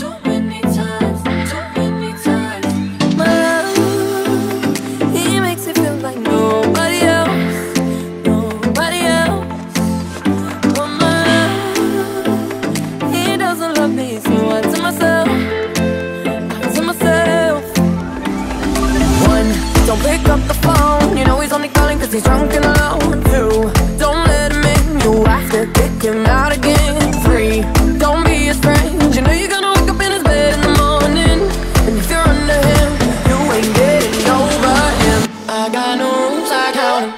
Too many times, too many times. My love, he makes it feel like nobody else, nobody else. Well, my love, he doesn't love me, so I tell myself. Don't pick up the phone, you know he's only calling cause he's drunk and alone. 2, don't let him in, you have to kick him out again. 3, don't be his friend, you know you're gonna wake up in his bed in the morning. And if you're under him, you ain't getting over him. I got no rules, I count him.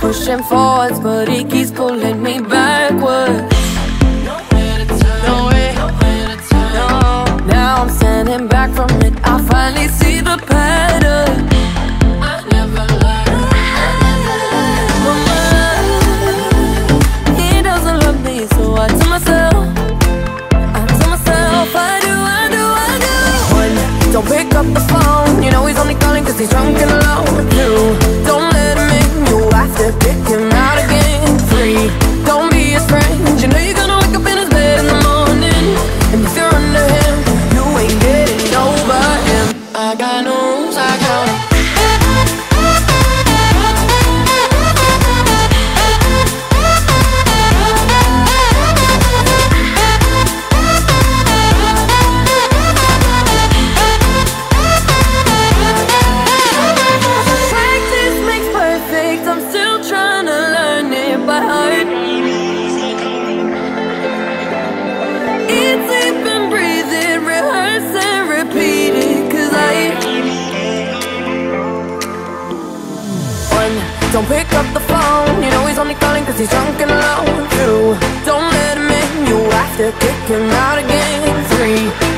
Pushing forwards, but he keeps pulling me backwards. Nowhere to turn, nowhere to turn. No. Now I'm standing back from it. I finally see the pattern. I never learned. But he doesn't love me, so I tell myself, I tell myself, I do. 1, don't pick up the phone. You know he's only calling cause he's drunk and alone. 2, don't let him in. To pick him out again. 3, don't be his friend. You know you're gonna wake up in his bed in the morning. And if you're under him, you ain't getting over him. I got no rules, I count him. Don't pick up the phone, you know he's only calling cause he's drunk and alone. 2, don't let him in, you have to kick him out again. 3,